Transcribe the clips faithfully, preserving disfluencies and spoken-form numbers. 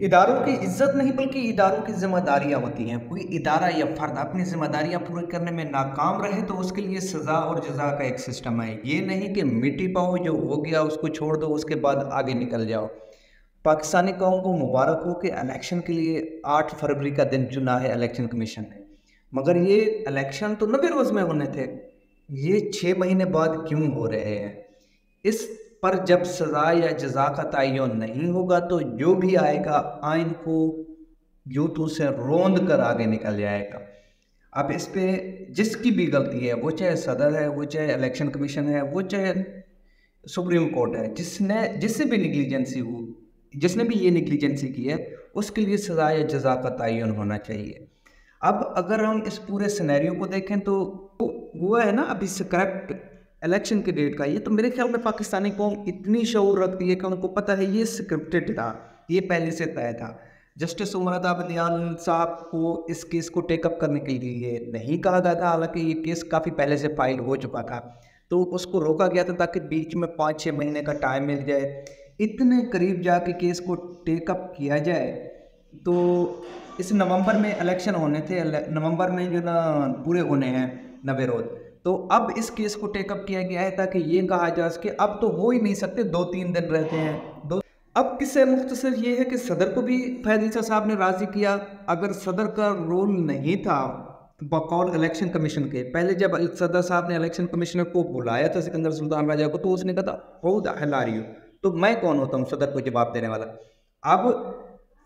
इदारों की इज्जत नहीं बल्कि इदारों की जिम्मेदारियां होती हैं। कोई इदारा या फर्द अपनी जिम्मेदारियां पूरी करने में नाकाम रहे तो उसके लिए सज़ा और जज़ा का एक सिस्टम है। ये नहीं कि मिट्टी पाओ, जो हो गया उसको छोड़ दो, उसके बाद आगे निकल जाओ। पाकिस्तानी कौम को मुबारक हो कि इलेक्शन के लिए आठ फरवरी का दिन चुना है इलेक्शन कमीशन ने, मगर ये इलेक्शन तो नबे रोज़ में होने थे, ये छः महीने बाद क्यों हो रहे हैं? इस पर जब सज़ा या जज़ा का तयन नहीं होगा तो जो भी आएगा आइन को यूं तू से रोंद कर आगे निकल जाएगा। अब इस पे जिसकी भी गलती है, वो चाहे सदर है, वो चाहे इलेक्शन कमीशन है, वो चाहे सुप्रीम कोर्ट है, जिसने जिससे भी निगलिजेंसी हो, जिसने भी ये निगलिजेंसी की है, उसके लिए सज़ा या जज़ा का तयन होना चाहिए। अब अगर हम इस पूरे सिनेरियो को देखें तो वो है ना अभी से करप्ट इलेक्शन के डेट का, ये तो मेरे ख्याल में पाकिस्तानी कौम इतनी शऊर रखती है कि उनको पता है ये स्क्रिप्टेड था, ये पहले से तय था। जस्टिस उमर अता बंदियाल साहब को इस केस को टेकअप करने के लिए नहीं कहा गया था, हालांकि ये केस काफ़ी पहले से फाइल हो चुका था, तो उसको रोका गया था ताकि बीच में पाँच छः महीने का टाइम मिल जाए। इतने करीब जाके केस को टेकअप किया जाए, तो इस नवंबर में इलेक्शन होने थे, नवंबर में जो ना पूरे होने हैं नबे रोज़, तो अब इस केस को टेकअप किया गया है ताकि ये कहा जा सके अब तो हो ही नहीं सकते, दो तीन दिन रहते हैं दो। अब किससे मुख्तसर ये है कि सदर को भी फैज़ ईसा साहब ने राज़ी किया। अगर सदर का रोल नहीं था बकौल इलेक्शन कमीशन के, पहले जब सदर साहब ने इलेक्शन कमिश्नर को बुलाया था सिकंदर सुल्तान राजा को, तो उसने कहा था खुद हलारियो, तो मैं कौन होता हूँ सदर को जवाब देने वाला। अब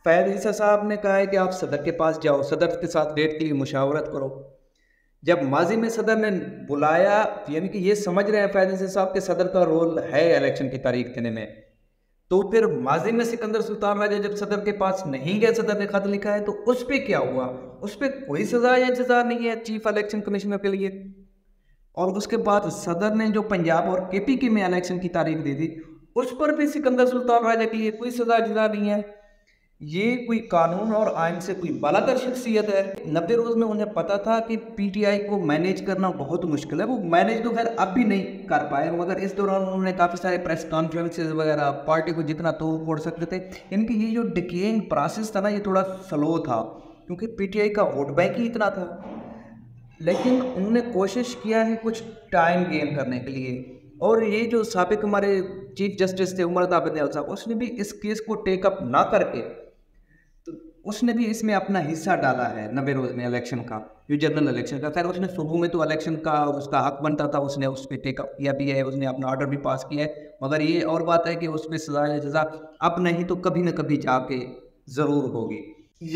फैज़ ईसा साहब ने कहा है कि आप सदर के पास जाओ, सदर के साथ डेट के लिए मुशावरत करो। जब माजी में सदर ने बुलाया, यानी कि ये समझ रहे हैं फैज़ ईसा साहब के सदर का रोल है इलेक्शन की तारीख देने में, तो फिर माजी में सिकंदर सुल्तान राजा जब सदर के पास नहीं गए, सदर ने खत लिखा है, तो उस पर क्या हुआ? उस पर कोई सज़ा या जज़ा नहीं है चीफ इलेक्शन कमिश्नर के लिए। और उसके बाद सदर ने जो पंजाब और के पी के में इलेक्शन की तारीख दे दी, उस पर भी सिकंदर सुल्तान राजा के लिए कोई सज़ा जज़ा नहीं है। ये कोई कानून और आइन से कोई बालातर शख्सियत है। नब्बे रोज़ में उन्हें पता था कि पीटीआई को मैनेज करना बहुत मुश्किल है, वो मैनेज तो खैर अब भी नहीं कर पाए, मगर इस दौरान उन्होंने काफ़ी सारे प्रेस कॉन्फ्रेंसेज वगैरह, पार्टी को जितना तोड़ फोड़ सकते थे। इनकी ये जो डिकेइंग प्रोसेस था ना, ये थोड़ा स्लो था क्योंकि पीटीआई का वोट बैंक ही इतना था, लेकिन उन्होंने कोशिश किया है कुछ टाइम गेन करने के लिए। और ये जो साबिक हमारे चीफ जस्टिस थे उमर अता बंदियाल साहब, उसने भी इस केस को टेकअप ना करके उसने भी इसमें अपना हिस्सा डाला है नब्बे रोज़ में इलेक्शन का, जो जनरल इलेक्शन का। खैर उसने सुबह में तो इलेक्शन का उसका हक बनता था, उसने उस पर टेकअप किया भी है, उसने अपना ऑर्डर भी पास किया है, मगर ये और बात है कि उस पर सजा या जजा अब नहीं तो कभी ना कभी जाके ज़रूर होगी।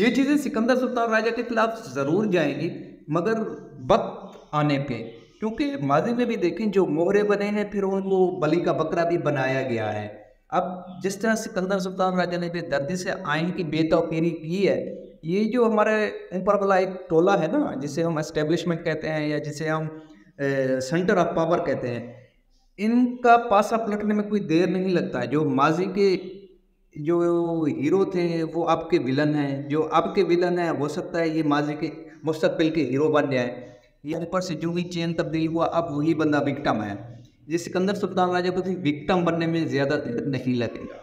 ये चीज़ें सिकंदर सुल्तान राजा के खिलाफ ज़रूर जाएंगी, मगर वक्त आने पर, क्योंकि माजी में भी देखें जो मोहरे बने हैं फिर उनको बलि का बकरा भी बनाया गया है। अब जिस तरह सिकंदर सुल्तान राजा ने बेदर्दी से आइन की बेतौकीरी की है, ये जो हमारे ऊपर वाला एक टोला है ना, जिसे हम एस्टेब्लिशमेंट कहते हैं या जिसे हम ए, सेंटर ऑफ पावर कहते हैं, इनका पासा पलटने में कोई देर नहीं लगता। जो माजी के जो हीरो थे वो अब के विलन हैं, जो अब के विलन हैं हो सकता है ये माजी के मुस्तकबिल के हीरो बन जाए। ये ऊपर से जो भी चेन तब्दील हुआ, अब वही बंदा विक्टिम है। ये सिकंदर सुल्तान राजा को विक्टिम बनने में ज़्यादा देर नहीं लगेगा।